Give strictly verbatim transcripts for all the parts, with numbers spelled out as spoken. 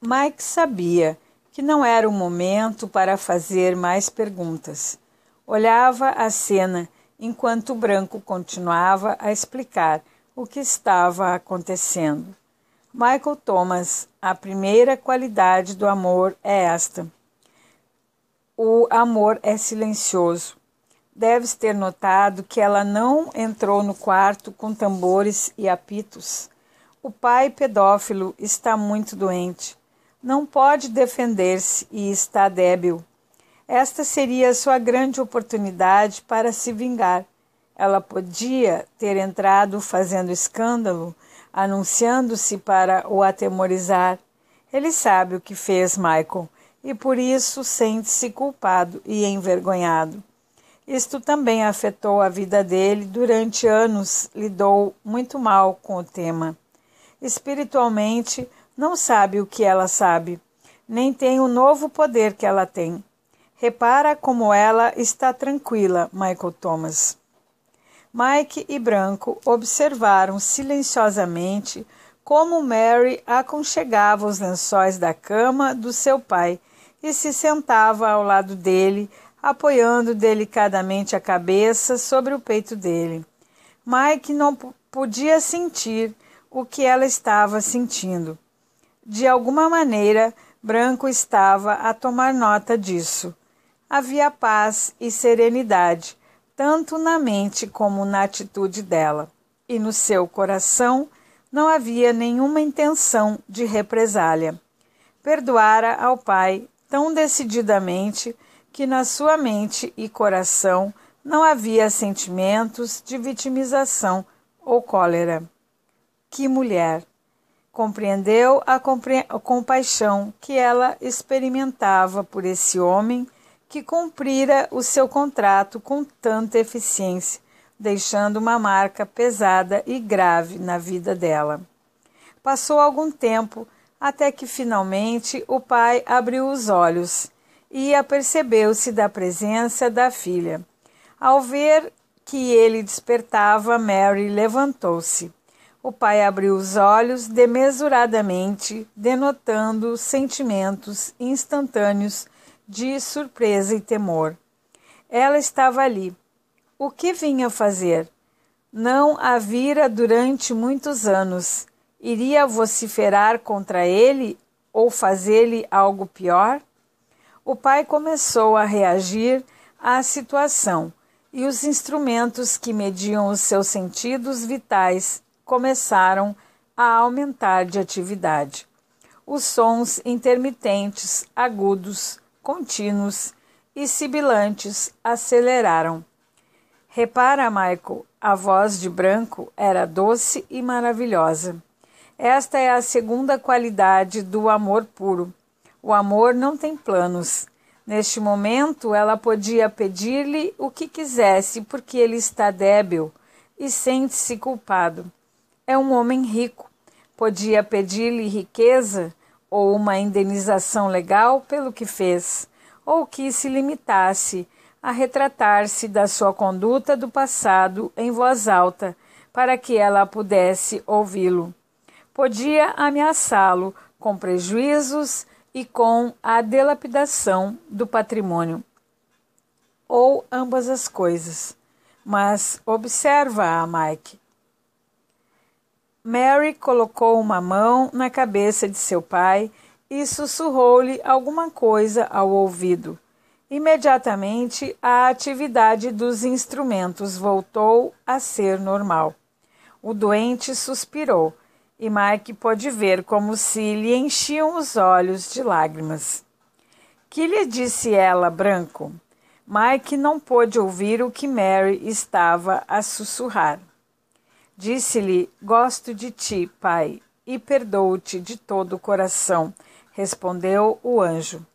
Mike sabia que não era o momento para fazer mais perguntas. Olhava a cena enquanto o Branco continuava a explicar o que estava acontecendo. Michael Thomas, a primeira qualidade do amor é esta. O amor é silencioso. Deves ter notado que ela não entrou no quarto com tambores e apitos. O pai pedófilo está muito doente. Não pode defender-se e está débil. Esta seria a sua grande oportunidade para se vingar. Ela podia ter entrado fazendo escândalo, anunciando-se para o atemorizar. Ele sabe o que fez, Michael, e por isso sente-se culpado e envergonhado. Isto também afetou a vida dele. Durante anos, lidou muito mal com o tema. Espiritualmente, não sabe o que ela sabe, nem tem o novo poder que ela tem. Repara como ela está tranquila, Michael Thomas. Mike e Branco observaram silenciosamente como Mary aconchegava os lençóis da cama do seu pai e se sentava ao lado dele, apoiando delicadamente a cabeça sobre o peito dele. Mike não podia sentir o que ela estava sentindo. De alguma maneira, Branco estava a tomar nota disso. Havia paz e serenidade, tanto na mente como na atitude dela, e no seu coração não havia nenhuma intenção de represália. Perdoara ao pai tão decididamente que na sua mente e coração não havia sentimentos de vitimização ou cólera. Que mulher! Compreendeu a, compre... a compaixão que ela experimentava por esse homem que cumprira o seu contrato com tanta eficiência, deixando uma marca pesada e grave na vida dela. Passou algum tempo até que finalmente o pai abriu os olhos e apercebeu-se da presença da filha. Ao ver que ele despertava, Mary levantou-se. O pai abriu os olhos desmesuradamente, denotando sentimentos instantâneos de surpresa e temor. Ela estava ali. O que vinha fazer? Não a vira durante muitos anos. Iria vociferar contra ele ou fazer-lhe algo pior? O pai começou a reagir à situação e os instrumentos que mediam os seus sentidos vitais começaram a aumentar de atividade. Os sons intermitentes, agudos, contínuos e sibilantes aceleraram. Repara, Michael, a voz de Branco era doce e maravilhosa. Esta é a segunda qualidade do amor puro. O amor não tem planos. Neste momento, ela podia pedir-lhe o que quisesse porque ele está débil e sente-se culpado. É um homem rico. Podia pedir-lhe riqueza ou uma indenização legal pelo que fez, ou que se limitasse a retratar-se da sua conduta do passado em voz alta para que ela pudesse ouvi-lo. Podia ameaçá-lo com prejuízos e com a dilapidação do patrimônio, ou ambas as coisas. Mas observa a Mike. Mary colocou uma mão na cabeça de seu pai e sussurrou-lhe alguma coisa ao ouvido. Imediatamente, a atividade dos instrumentos voltou a ser normal. O doente suspirou e Mike pôde ver como se lhe enchiam os olhos de lágrimas. Que lhe disse ela, Branco? Mike não pôde ouvir o que Mary estava a sussurrar. Disse-lhe, gosto de ti, pai, e perdoo-te de todo o coração, respondeu o anjo.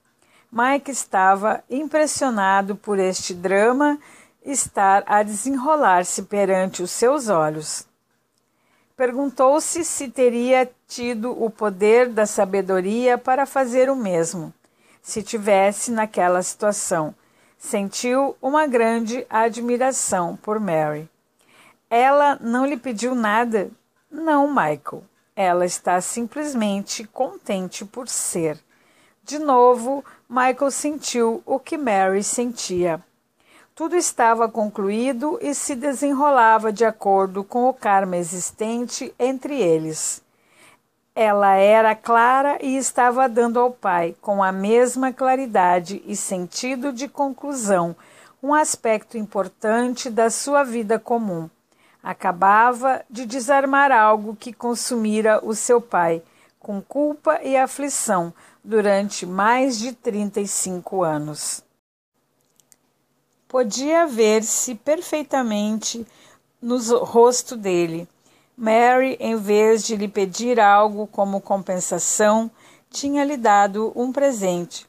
Mike estava impressionado por este drama estar a desenrolar-se perante os seus olhos. Perguntou-se se teria tido o poder da sabedoria para fazer o mesmo, se tivesse naquela situação. Sentiu uma grande admiração por Mary. Ela não lhe pediu nada? Não, Michael. Ela está simplesmente contente por ser. De novo, Michael sentiu o que Mary sentia. Tudo estava concluído e se desenrolava de acordo com o karma existente entre eles. Ela era clara e estava dando ao pai, com a mesma claridade e sentido de conclusão, um aspecto importante da sua vida comum. Acabava de desarmar algo que consumira o seu pai, com culpa e aflição, durante mais de trinta e cinco anos. Podia ver-se perfeitamente no rosto dele. Mary, em vez de lhe pedir algo como compensação, tinha lhe dado um presente.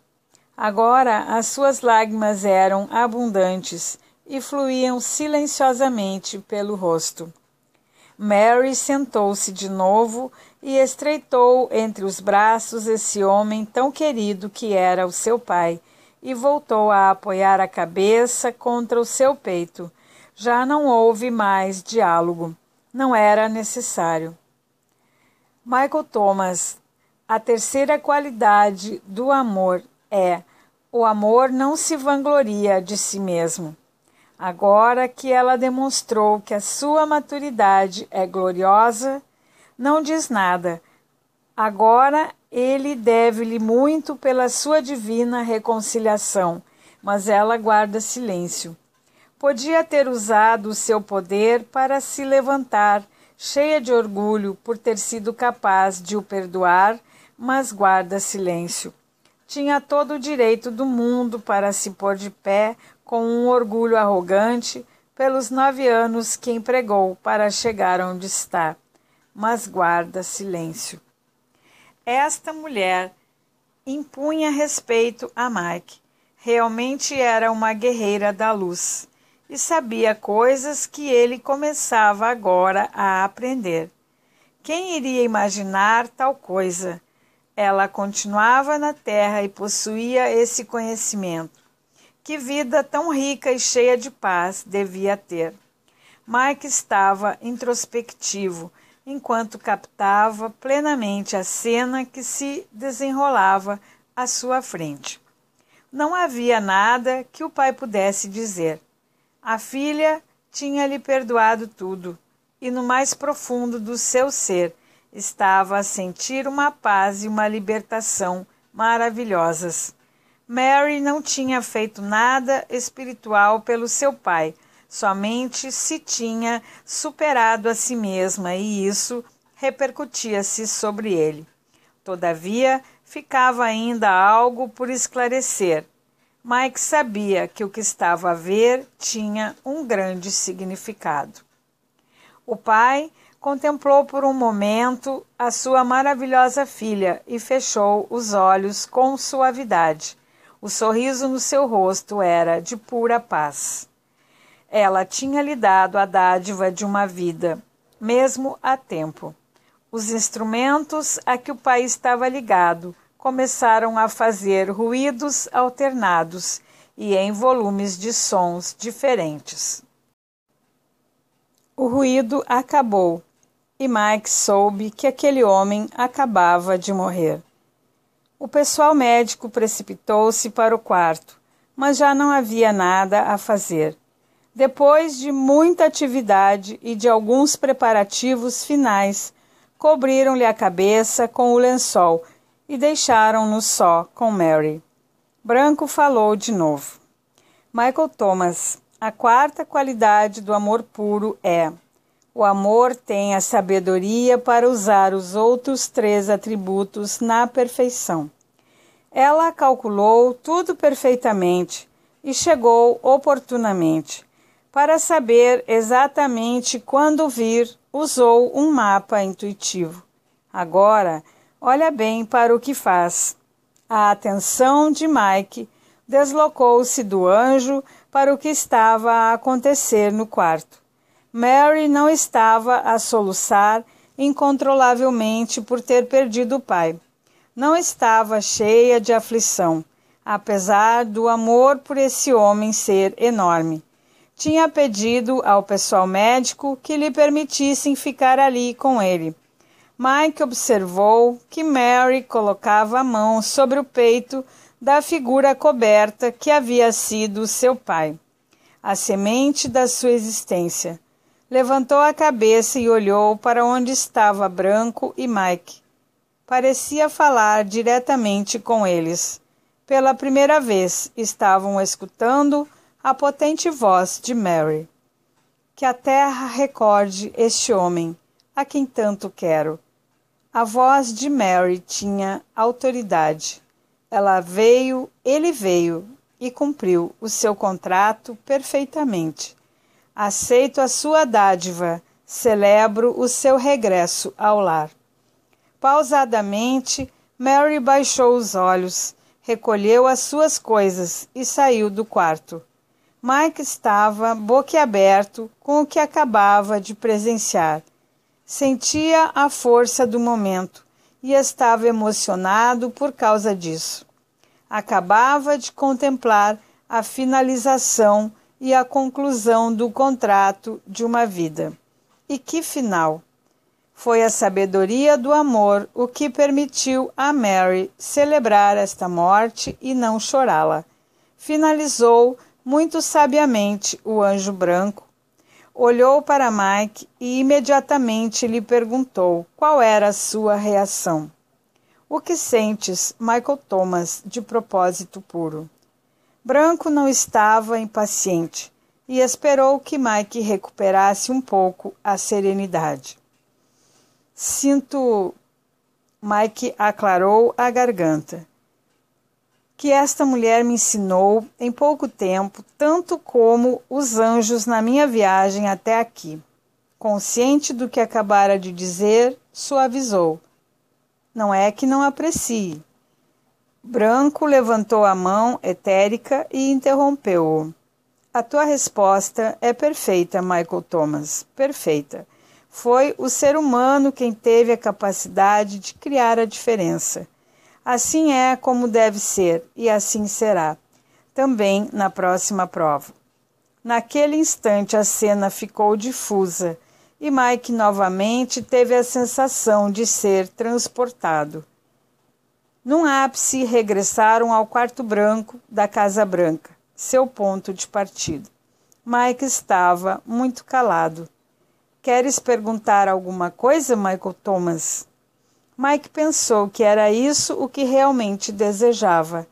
Agora as suas lágrimas eram abundantes e fluíam silenciosamente pelo rosto. Mary sentou-se de novo e estreitou entre os braços esse homem tão querido que era o seu pai, e voltou a apoiar a cabeça contra o seu peito. Já não houve mais diálogo. Não era necessário. Michael Thomas, a terceira qualidade do amor é: o amor não se vangloria de si mesmo. Agora que ela demonstrou que a sua maturidade é gloriosa, não diz nada. Agora ele deve-lhe muito pela sua divina reconciliação, mas ela guarda silêncio. Podia ter usado o seu poder para se levantar, cheia de orgulho por ter sido capaz de o perdoar, mas guarda silêncio. Tinha todo o direito do mundo para se pôr de pé com um orgulho arrogante pelos nove anos que empregou para chegar onde está, mas guarda silêncio. Esta mulher impunha respeito a Mike. Realmente era uma guerreira da luz e sabia coisas que ele começava agora a aprender. Quem iria imaginar tal coisa? Ela continuava na terra e possuía esse conhecimento. Que vida tão rica e cheia de paz devia ter! Mike estava introspectivo, enquanto captava plenamente a cena que se desenrolava à sua frente. Não havia nada que o pai pudesse dizer. A filha tinha-lhe perdoado tudo, e no mais profundo do seu ser estava a sentir uma paz e uma libertação maravilhosas. Mary não tinha feito nada espiritual pelo seu pai, somente se tinha superado a si mesma e isso repercutia-se sobre ele. Todavia, ficava ainda algo por esclarecer. Mike sabia que o que estava a ver tinha um grande significado. O pai contemplou por um momento a sua maravilhosa filha e fechou os olhos com suavidade. O sorriso no seu rosto era de pura paz. Ela tinha lhe dado a dádiva de uma vida, mesmo a tempo. Os instrumentos a que o pai estava ligado começaram a fazer ruídos alternados e em volumes de sons diferentes. O ruído acabou e Mike soube que aquele homem acabava de morrer. O pessoal médico precipitou-se para o quarto, mas já não havia nada a fazer. Depois de muita atividade e de alguns preparativos finais, cobriram-lhe a cabeça com o lençol e deixaram-no só com Mary. Branco falou de novo. Michael Thomas, a quarta qualidade do amor puro é: o amor tem a sabedoria para usar os outros três atributos na perfeição. Ela calculou tudo perfeitamente e chegou oportunamente. Para saber exatamente quando vir, usou um mapa intuitivo. Agora, olha bem para o que faz. A atenção de Mike deslocou-se do anjo para o que estava a acontecer no quarto. Mary não estava a soluçar incontrolavelmente por ter perdido o pai. Não estava cheia de aflição, apesar do amor por esse homem ser enorme. Tinha pedido ao pessoal médico que lhe permitissem ficar ali com ele. Mike observou que Mary colocava a mão sobre o peito da figura coberta que havia sido seu pai, a semente da sua existência. Levantou a cabeça e olhou para onde estava Branco e Mike. Parecia falar diretamente com eles. Pela primeira vez estavam escutando a potente voz de Mary. Que a terra recorde este homem, a quem tanto quero. A voz de Mary tinha autoridade. Ela veio, ele veio e cumpriu o seu contrato perfeitamente. Aceito a sua dádiva, celebro o seu regresso ao lar. Pausadamente, Mary baixou os olhos, recolheu as suas coisas e saiu do quarto. Mike estava boquiaberto com o que acabava de presenciar. Sentia a força do momento e estava emocionado por causa disso. Acabava de contemplar a finalização e a conclusão do contrato de uma vida. E que final! Foi a sabedoria do amor o que permitiu a Mary celebrar esta morte e não chorá-la. Finalizou muito sabiamente o anjo branco. Olhou para Mike e imediatamente lhe perguntou qual era a sua reação. O que sentes, Michael Thomas, de propósito puro? Branco não estava impaciente e esperou que Mike recuperasse um pouco a serenidade. Sinto, Mike aclarou a garganta, que esta mulher me ensinou em pouco tempo, tanto como os anjos na minha viagem até aqui. Consciente do que acabara de dizer, suavizou. Não é que não aprecie. Branco levantou a mão etérica e interrompeu-o. A tua resposta é perfeita, Michael Thomas, perfeita. Foi o ser humano quem teve a capacidade de criar a diferença. Assim é como deve ser, e assim será, também na próxima prova. Naquele instante a cena ficou difusa, e Mike novamente teve a sensação de ser transportado. Num ápice regressaram ao quarto branco da Casa Branca, seu ponto de partida. Mike estava muito calado. Queres perguntar alguma coisa, Michael Thomas? Mike pensou que era isso o que realmente desejava.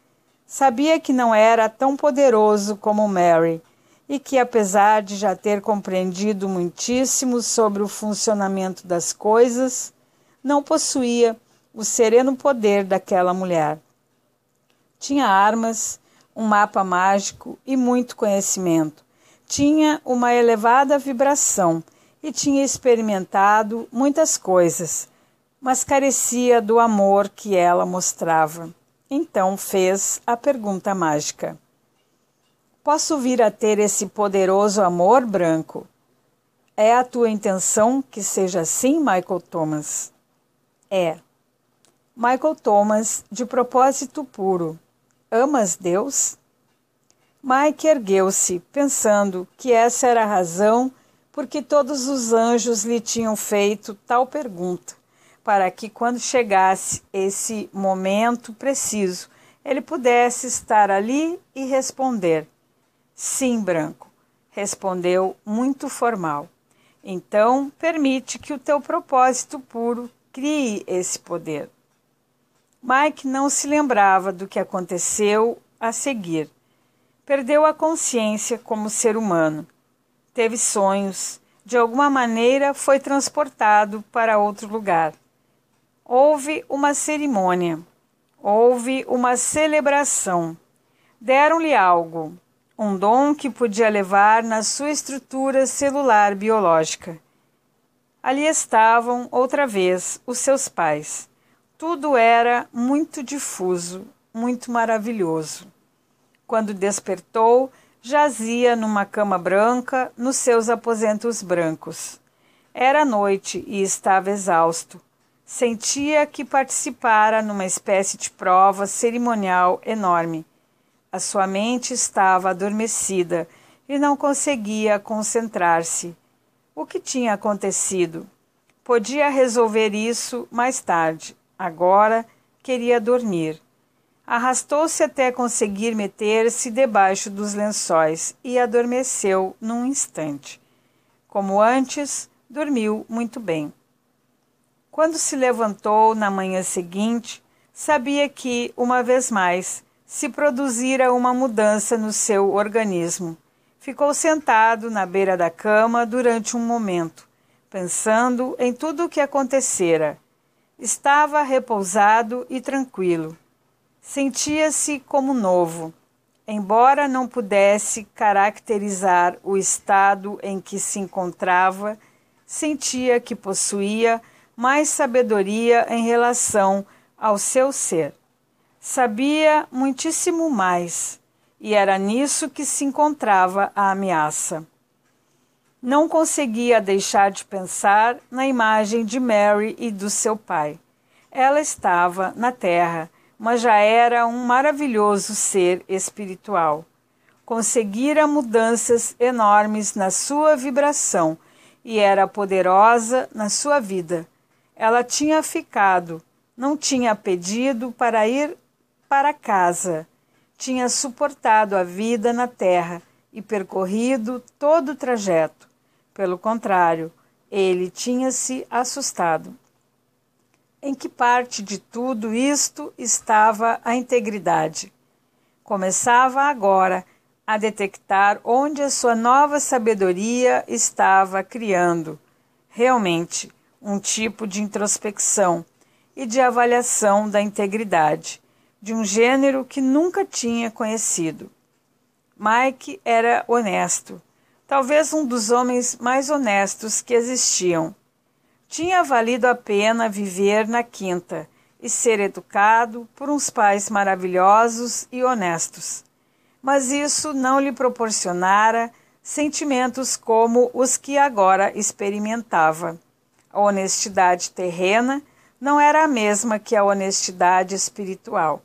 Sabia que não era tão poderoso como Mary e que, apesar de já ter compreendido muitíssimo sobre o funcionamento das coisas, não possuía o sereno poder daquela mulher. Tinha armas, um mapa mágico e muito conhecimento. Tinha uma elevada vibração e tinha experimentado muitas coisas, mas carecia do amor que ela mostrava. Então fez a pergunta mágica. Posso vir a ter esse poderoso amor, Branco? É a tua intenção que seja assim, Michael Thomas? É. Michael Thomas, de propósito puro. Amas Deus? Mike ergueu-se, pensando que essa era a razão por que todos os anjos lhe tinham feito tal pergunta, para que quando chegasse esse momento preciso, ele pudesse estar ali e responder. Sim, Branco, respondeu muito formal. Então, permite que o teu propósito puro crie esse poder. Mike não se lembrava do que aconteceu a seguir. Perdeu a consciência como ser humano. Teve sonhos. De alguma maneira, foi transportado para outro lugar. Houve uma cerimônia, houve uma celebração. Deram-lhe algo, um dom que podia levar na sua estrutura celular biológica. Ali estavam, outra vez, os seus pais. Tudo era muito difuso, muito maravilhoso. Quando despertou, jazia numa cama branca nos seus aposentos brancos. Era noite e estava exausto. Sentia que participara numa espécie de prova cerimonial enorme. A sua mente estava adormecida e não conseguia concentrar-se. O que tinha acontecido? Podia resolver isso mais tarde. Agora queria dormir. Arrastou-se até conseguir meter-se debaixo dos lençóis e adormeceu num instante. Como antes, dormiu muito bem. Quando se levantou na manhã seguinte, sabia que, uma vez mais, se produzira uma mudança no seu organismo. Ficou sentado na beira da cama durante um momento, pensando em tudo o que acontecera. Estava repousado e tranquilo. Sentia-se como novo, embora não pudesse caracterizar o estado em que se encontrava, sentia que possuía mais sabedoria em relação ao seu ser. Sabia muitíssimo mais, e era nisso que se encontrava a ameaça. Não conseguia deixar de pensar na imagem de Mary e do seu pai. Ela estava na terra, mas já era um maravilhoso ser espiritual. Conseguira mudanças enormes na sua vibração e era poderosa na sua vida. Ela tinha ficado, não tinha pedido para ir para casa. Tinha suportado a vida na terra e percorrido todo o trajeto. Pelo contrário, ele tinha se assustado. Em que parte de tudo isto estava a integridade? Começava agora a detectar onde a sua nova sabedoria estava criando, realmente, um tipo de introspecção e de avaliação da integridade, de um gênero que nunca tinha conhecido. Mike era honesto, talvez um dos homens mais honestos que existiam. Tinha valido a pena viver na quinta e ser educado por uns pais maravilhosos e honestos. Mas isso não lhe proporcionara sentimentos como os que agora experimentava. A honestidade terrena não era a mesma que a honestidade espiritual.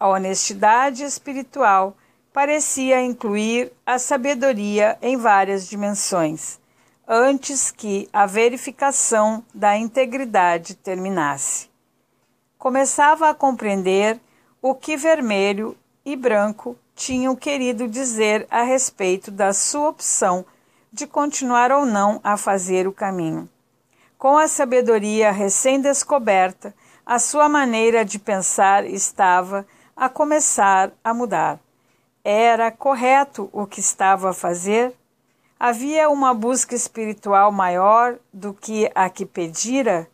A honestidade espiritual parecia incluir a sabedoria em várias dimensões, antes que a verificação da integridade terminasse. Começava a compreender o que Vermelho e Branco tinham querido dizer a respeito da sua opção de continuar ou não a fazer o caminho. Com a sabedoria recém-descoberta, a sua maneira de pensar estava a começar a mudar. Era correto o que estava a fazer? Havia uma busca espiritual maior do que a que pedira?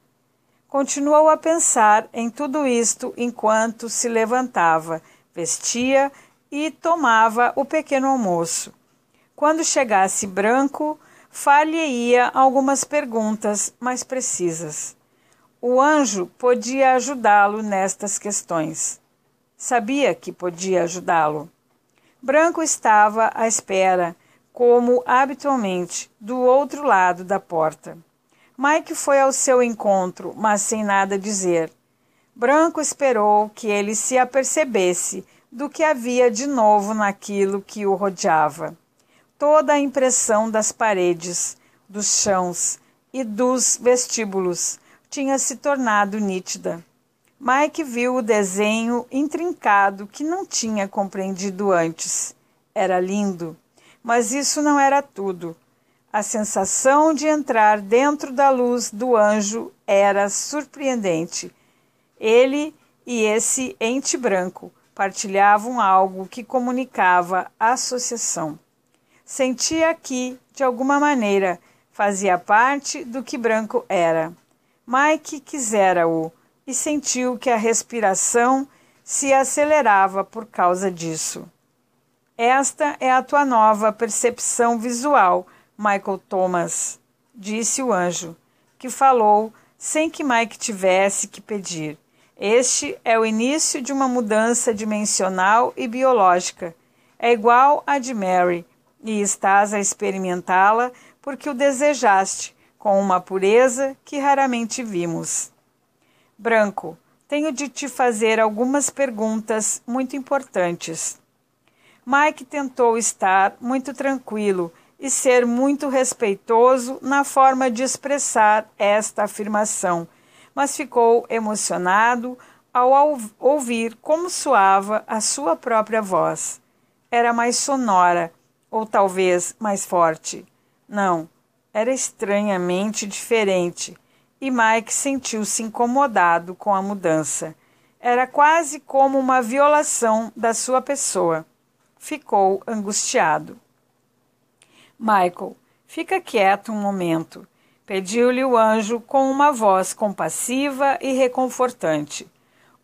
Continuou a pensar em tudo isto enquanto se levantava, vestia e tomava o pequeno almoço. Quando chegasse Branco, far-lhe-ia algumas perguntas mais precisas. O anjo podia ajudá-lo nestas questões. Sabia que podia ajudá-lo. Branco estava à espera, como habitualmente, do outro lado da porta. Mike foi ao seu encontro, mas sem nada dizer. Branco esperou que ele se apercebesse do que havia de novo naquilo que o rodeava. Toda a impressão das paredes, dos chãos e dos vestíbulos tinha se tornado nítida. Mike viu o desenho intrincado que não tinha compreendido antes. Era lindo. Mas isso não era tudo. A sensação de entrar dentro da luz do anjo era surpreendente. Ele e esse ente branco partilhavam algo que comunicava associação. Sentia que, de alguma maneira, fazia parte do que Branco era. Mike quisera-o e sentiu que a respiração se acelerava por causa disso. Esta é a tua nova percepção visual, Michael Thomas, disse o anjo, que falou sem que Mike tivesse que pedir. Este é o início de uma mudança dimensional e biológica. É igual à de Mary, e estás a experimentá-la porque o desejaste, com uma pureza que raramente vimos. Branco, tenho de te fazer algumas perguntas muito importantes. Mike tentou estar muito tranquilo e ser muito respeitoso na forma de expressar esta afirmação, mas ficou emocionado ao ouvir como soava a sua própria voz. Era mais sonora, ou talvez mais forte. Não, era estranhamente diferente, e Mike sentiu-se incomodado com a mudança. Era quase como uma violação da sua pessoa. Ficou angustiado. Michael, fica quieto um momento, pediu-lhe o anjo com uma voz compassiva e reconfortante.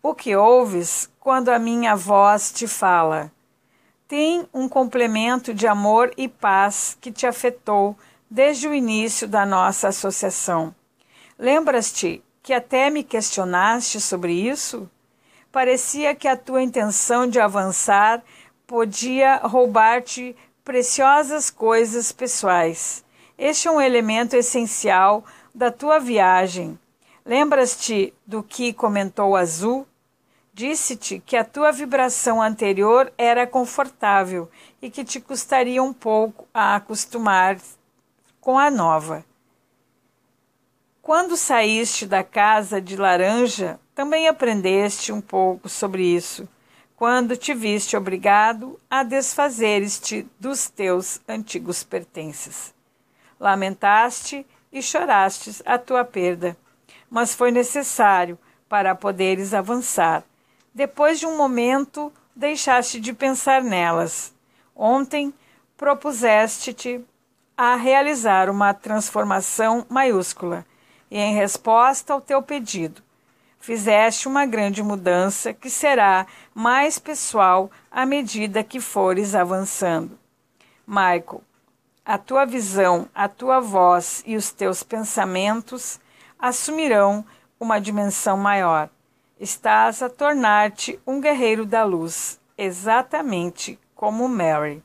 O que ouves quando a minha voz te fala? Tem um complemento de amor e paz que te afetou desde o início da nossa associação. Lembras-te que até me questionaste sobre isso? Parecia que a tua intenção de avançar podia roubar-te preciosas coisas pessoais. Este é um elemento essencial da tua viagem. Lembras-te do que comentou Azul? Disse-te que a tua vibração anterior era confortável e que te custaria um pouco a acostumar com a nova. Quando saíste da casa de laranja, também aprendeste um pouco sobre isso, quando te viste obrigado a desfazeres-te dos teus antigos pertences. Lamentaste e choraste a tua perda, mas foi necessário para poderes avançar. Depois de um momento, deixaste de pensar nelas. Ontem, propuseste-te a realizar uma transformação maiúscula e, em resposta ao teu pedido, fizeste uma grande mudança que será mais pessoal à medida que fores avançando. Michael, a tua visão, a tua voz e os teus pensamentos assumirão uma dimensão maior. Estás a tornar-te um guerreiro da luz, exatamente como Mary.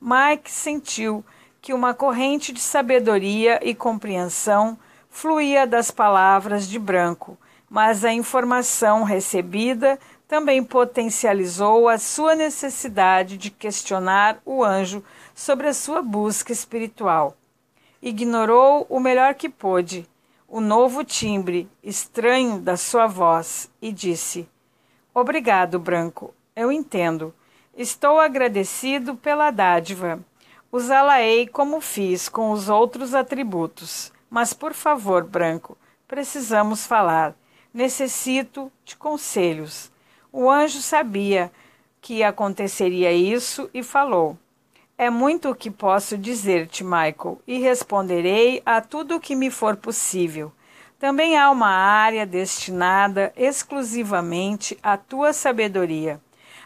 Mike sentiu que uma corrente de sabedoria e compreensão fluía das palavras de Branco, mas a informação recebida também potencializou a sua necessidade de questionar o anjo sobre a sua busca espiritual. Ignorou o melhor que pôde o novo timbre estranho da sua voz e disse: obrigado, Branco, eu entendo. Estou agradecido pela dádiva. Usá-la-ei como fiz com os outros atributos. Mas, por favor, Branco, precisamos falar. Necessito de conselhos. O anjo sabia que aconteceria isso e falou: é muito o que posso dizer-te, Michael, e responderei a tudo o que me for possível. Também há uma área destinada exclusivamente à tua sabedoria.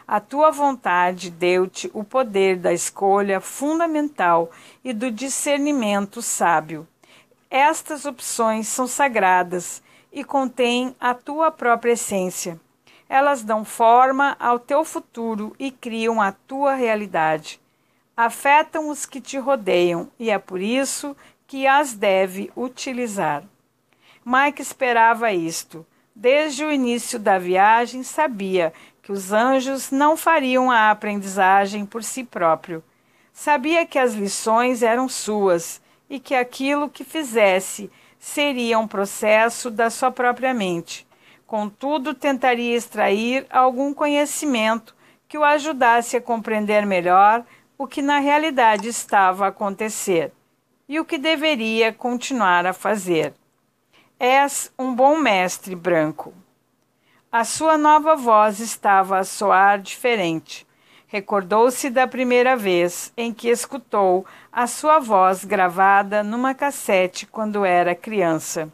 A tua vontade deu-te o poder da escolha fundamental e do discernimento sábio. Estas opções são sagradas e contêm a tua própria essência. Elas dão forma ao teu futuro e criam a tua realidade. Afetam os que te rodeiam e é por isso que as deve utilizar. Mike esperava isto. Desde o início da viagem sabia que os anjos não fariam a aprendizagem por si próprio. Sabia que as lições eram suas e que aquilo que fizesse seria um processo da sua própria mente. Contudo, tentaria extrair algum conhecimento que o ajudasse a compreender melhor o que na realidade estava a acontecer e o que deveria continuar a fazer. És um bom mestre, Branco. A sua nova voz estava a soar diferente. Recordou-se da primeira vez em que escutou a sua voz gravada numa cassete quando era criança.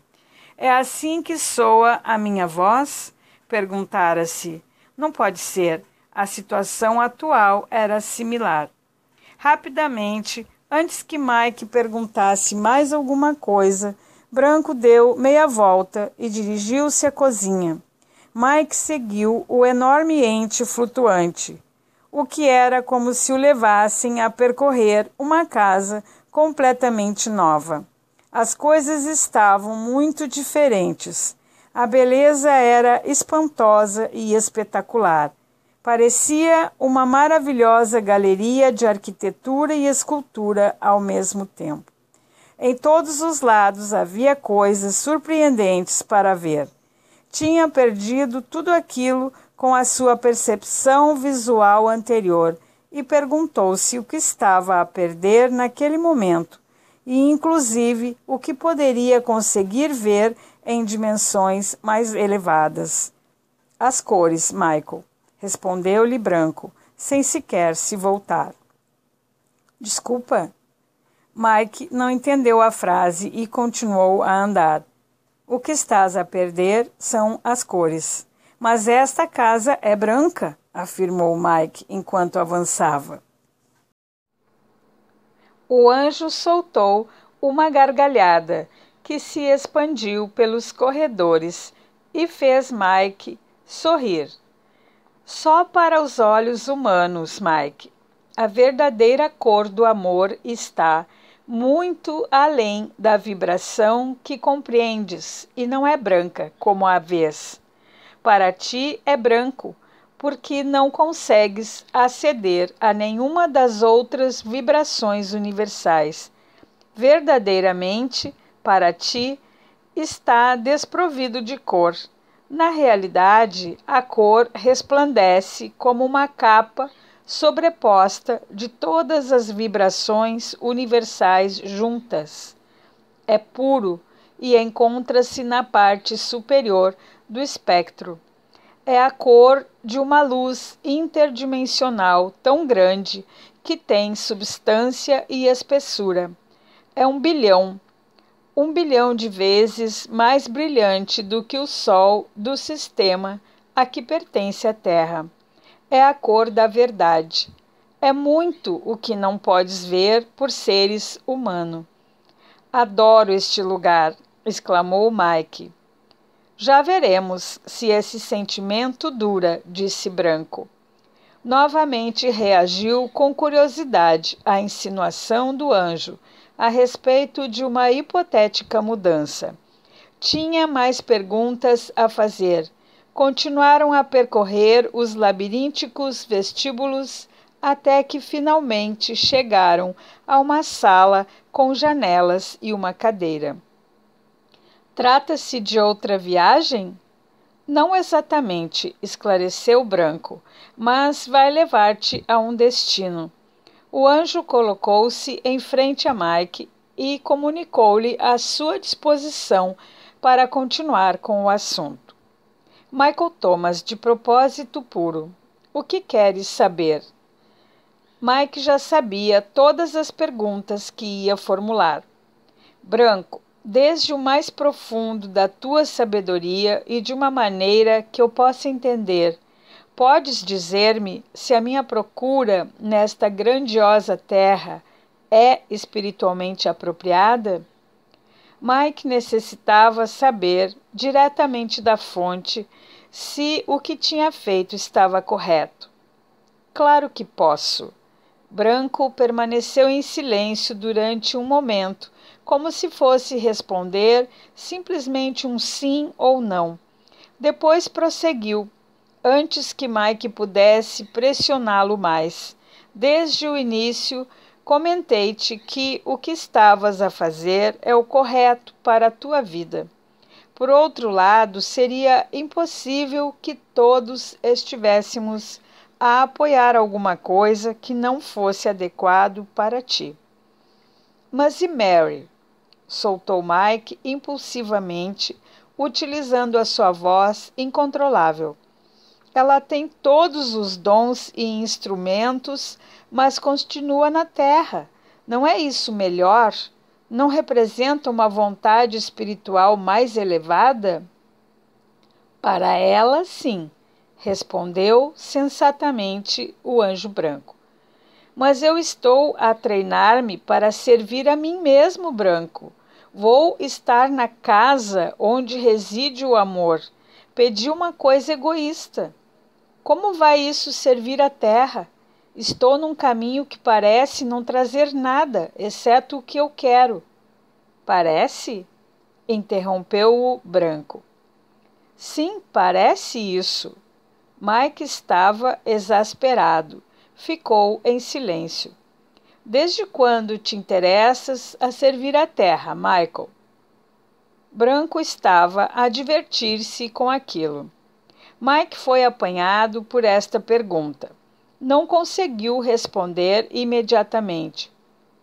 É assim que soa a minha voz? Perguntara-se. Não pode ser. A situação atual era similar. Rapidamente, antes que Mike perguntasse mais alguma coisa, Branco deu meia volta e dirigiu-se à cozinha. Mike seguiu o enorme ente flutuante, o que era como se o levassem a percorrer uma casa completamente nova. As coisas estavam muito diferentes. A beleza era espantosa e espetacular. Parecia uma maravilhosa galeria de arquitetura e escultura ao mesmo tempo. Em todos os lados havia coisas surpreendentes para ver. Tinha perdido tudo aquilo com a sua percepção visual anterior e perguntou-se o que estava a perder naquele momento e, inclusive, o que poderia conseguir ver em dimensões mais elevadas. As cores, Michael, respondeu-lhe Branco, sem sequer se voltar. Desculpa. Mike não entendeu a frase e continuou a andar. O que estás a perder são as cores. Mas esta casa é branca, afirmou Mike enquanto avançava. O anjo soltou uma gargalhada que se expandiu pelos corredores e fez Mike sorrir. Só para os olhos humanos, Mike, a verdadeira cor do amor está muito além da vibração que compreendes, e não é branca como a vês. Para ti é branco, porque não consegues aceder a nenhuma das outras vibrações universais. Verdadeiramente, para ti, está desprovido de cor. Na realidade, a cor resplandece como uma capa sobreposta de todas as vibrações universais juntas. É puro e encontra-se na parte superior do espectro. É a cor de uma luz interdimensional tão grande que tem substância e espessura. É um bilhão, um bilhão de vezes mais brilhante do que o Sol do sistema a que pertence a Terra. É a cor da verdade. É muito o que não podes ver por seres humano. Adoro este lugar, exclamou Mike. Já veremos se esse sentimento dura, disse Branco. Novamente reagiu com curiosidade à insinuação do anjo a respeito de uma hipotética mudança. Tinha mais perguntas a fazer. Continuaram a percorrer os labirínticos vestíbulos até que finalmente chegaram a uma sala com janelas e uma cadeira. Trata-se de outra viagem? Não exatamente, esclareceu Branco, mas vai levar-te a um destino. O anjo colocou-se em frente a Mike e comunicou-lhe a sua disposição para continuar com o assunto. Michael Thomas, de propósito puro. O que queres saber? Mike já sabia todas as perguntas que ia formular. Branco, desde o mais profundo da tua sabedoria e de uma maneira que eu possa entender, podes dizer-me se a minha procura nesta grandiosa terra é espiritualmente apropriada? Mike necessitava saber diretamente da fonte se o que tinha feito estava correto. Claro que posso. Branco permaneceu em silêncio durante um momento, como se fosse responder simplesmente um sim ou não. Depois prosseguiu, antes que Mike pudesse pressioná-lo mais. Desde o início, comentei-te que o que estavas a fazer é o correto para a tua vida. Por outro lado, seria impossível que todos estivéssemos a apoiar alguma coisa que não fosse adequado para ti. Mas e Mary? Soltou Mike impulsivamente, utilizando a sua voz incontrolável. Ela tem todos os dons e instrumentos, mas continua na terra. Não é isso melhor? Não representa uma vontade espiritual mais elevada? Para ela, sim, respondeu sensatamente o anjo branco. Mas eu estou a treinar-me para servir a mim mesmo, branco. Vou estar na casa onde reside o amor. Pedi uma coisa egoísta. Como vai isso servir à terra? Estou num caminho que parece não trazer nada, exceto o que eu quero. Parece? Interrompeu-o Branco. Sim, parece isso. Mike estava exasperado. Ficou em silêncio. — Desde quando te interessas a servir a terra, Michael? Branco estava a divertir-se com aquilo. Mike foi apanhado por esta pergunta. Não conseguiu responder imediatamente.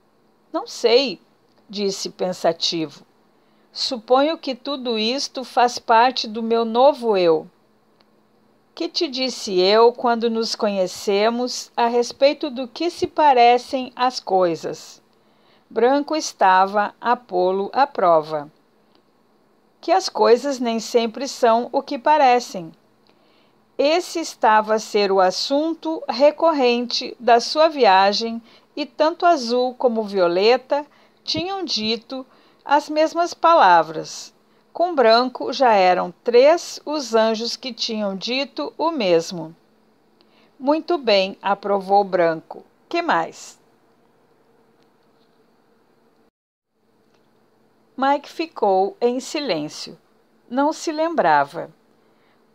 — Não sei, disse pensativo. — Suponho que tudo isto faz parte do meu novo eu. Que te disse eu quando nos conhecemos a respeito do que se parecem as coisas? Branco estava a pô-lo à prova. Que as coisas nem sempre são o que parecem. Esse estava a ser o assunto recorrente da sua viagem e tanto Azul como Violeta tinham dito as mesmas palavras. Com Branco já eram três os anjos que tinham dito o mesmo. Muito bem, aprovou Branco. Que mais? Mike ficou em silêncio. Não se lembrava.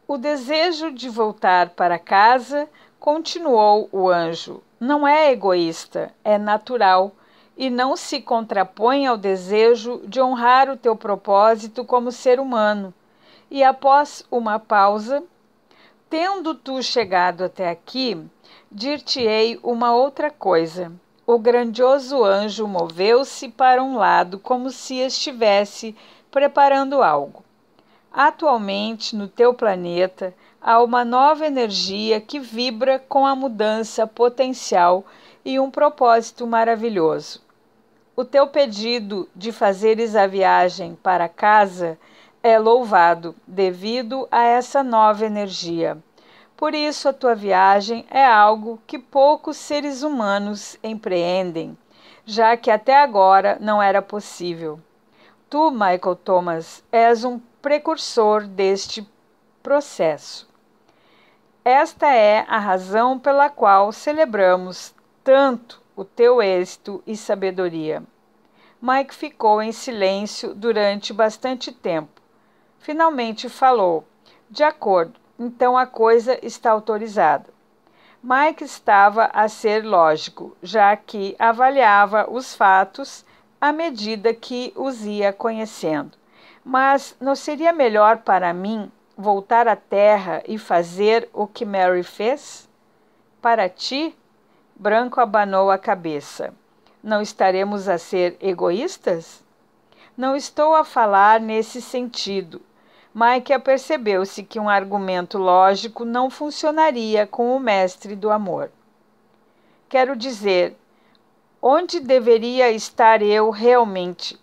O desejo de voltar para casa, continuou o anjo, não é egoísta, é natural. E não se contrapõe ao desejo de honrar o teu propósito como ser humano. E após uma pausa, tendo tu chegado até aqui, dir-te-ei uma outra coisa. O grandioso anjo moveu-se para um lado como se estivesse preparando algo. Atualmente, no teu planeta, há uma nova energia que vibra com a mudança potencial e um propósito maravilhoso. O teu pedido de fazeres a viagem para casa é louvado devido a essa nova energia. Por isso, a tua viagem é algo que poucos seres humanos empreendem, já que até agora não era possível. Tu, Michael Thomas, és um precursor deste processo. Esta é a razão pela qual celebramos tanto o teu êxito e sabedoria. Mike ficou em silêncio durante bastante tempo. Finalmente falou. De acordo, então a coisa está autorizada. Mike estava a ser lógico, já que avaliava os fatos à medida que os ia conhecendo. Mas não seria melhor para mim voltar à terra e fazer o que Mary fez? Para ti? Branco abanou a cabeça. Não estaremos a ser egoístas? Não estou a falar nesse sentido. Mike apercebeu-se que um argumento lógico não funcionaria com o mestre do amor. Quero dizer, onde deveria estar eu realmente?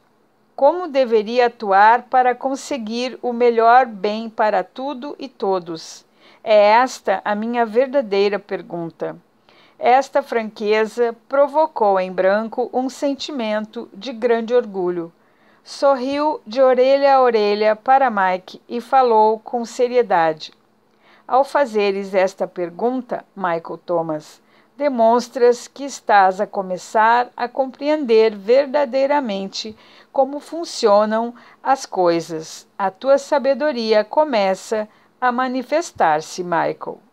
Como deveria atuar para conseguir o melhor bem para tudo e todos? É esta a minha verdadeira pergunta. Esta franqueza provocou em Branco um sentimento de grande orgulho. Sorriu de orelha a orelha para Mike e falou com seriedade. Ao fazeres esta pergunta, Michael Thomas, demonstras que estás a começar a compreender verdadeiramente como funcionam as coisas. A tua sabedoria começa a manifestar-se, Michael.